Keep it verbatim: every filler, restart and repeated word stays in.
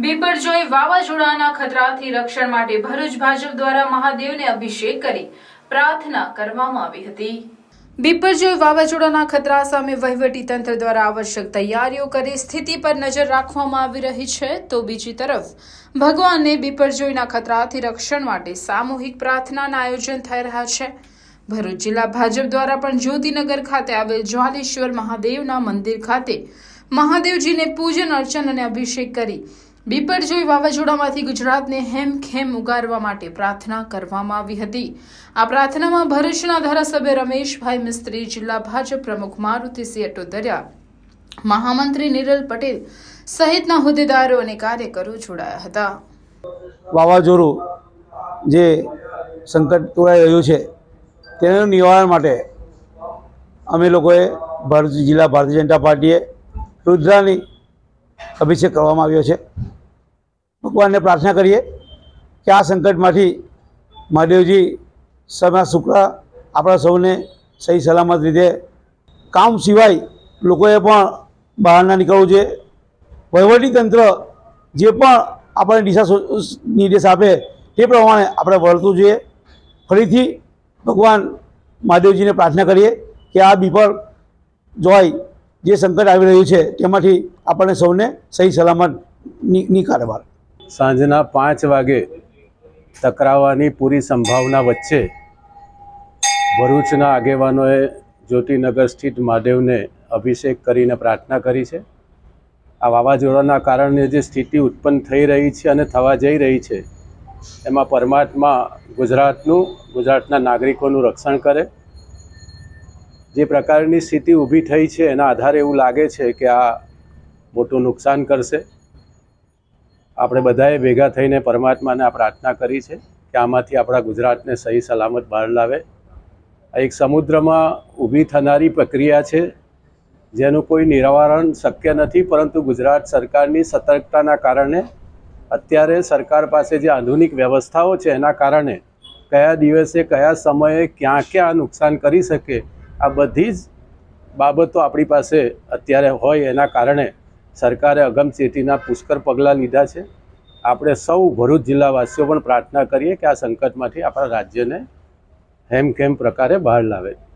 बिपरजोय वावाझोडाना खतराथी रक्षण माटे भरुच भाजप द्वारा महादेवने अभिषेक करी प्रार्थना करवामां आवी हती। बिपरजोय वावाझोडाना खतरा सामे वहीवटी तंत्र द्वारा आवश्यक तैयारीओ करी स्थिति पर नजर राखवामां आवी रही छे, तो बीजी तरफ भगवाने बिपरजोयना खतराथी रक्षण माटे सामूहिक प्रार्थनाना आयोजन थई रह्या छे। भरूच जिला भाजप द्वारा पण ज्योतिनगर खाते आवेल ज्वालेश्वर महादेवना मंदिर खाते महादेवजीने पूजन अर्चन अने अभिषेक करी बिपरजोय वावाझोडामांथी गुजरातने हेमखेम उगारवा माटे प्रार्थना करवामां आवी हती। आ प्रार्थनामां भरूचना धारासभ्य रमेशभाई मिस्त्री, जिला भाजप प्रमुख मारुतिसिंह अटोदरिया, महामंत्री नीरल पटेल सहितना होद्देदारो अने कार्यकरो जोडाया हता। वावाझोडु जे संकट तोड़ाई रह्युं छे तेनु निवारण माटे अमे लोकोए भरूच जिला भारतीय जनता पार्टीए रुद्रानी अभिषेक करवामां आव्यो छे। भगवान ने प्रार्थना करिए कि आ संकट में महादेवजी समा शुक्र अपना सबने सही सलामत रीते काम सीवाय लोगों बहार न निकलव जो वहीवटी तंत्र जे अपने दिशा निर्देश आपे ते प्रमाण अपने वर्तवू जो फरीथी भगवान महादेवजी ने प्रार्थना करिए कि आ बिपरजोय जे संकट आवी रह्युं छे तेमांथी आपणे सौने सही सलामत निकारवार सांजना पांच वागे टकरावानी पूरी संभावना वच्चे भरूचना आगेवानोए ज्योतिनगर स्थित महादेवने अभिषेक करीने प्रार्थना करी छे। आ वावाझोडाना कारणे जे स्थिति उत्पन्न थई रही छे अने थवा जई रही छे एमां परमात्मा गुजरातनु गुजरातना नागरिकोनु रक्षण करे। जे प्रकारनी स्थिति ऊभी थई छे एना आधारे एवुं लागे छे के आ मोटुं नुकसान करशे। आपणे बधाए भेगा थईने परमात्माने आ प्रार्थना करी छे के आमांथी आपणा गुजरातने सही सलामत बहार लावे। आ एक समुद्रमां ऊभी थनारी प्रक्रिया छे जेनुं कोई निवारण शक्य नथी, परंतु गुजरात सरकारनी सतर्कताना कारणे अत्यारे सरकार पासे जे आधुनिक व्यवस्थाओ छे एना कारणे कया दिवसे कया समये क्यां क्यां नुकसान करी शके आ बधी ज बाबतो आपणी पासे अत्यारे होय एना कारणे सरकारे अगमचेतीना पुष्कर पगला लीधा छे। आपणे सौ भरूच जिल्लावासीओ पण प्रार्थना करीए के आ संकटमांथी आपणा राज्यने हेमखेम प्रकारे बहार लावे।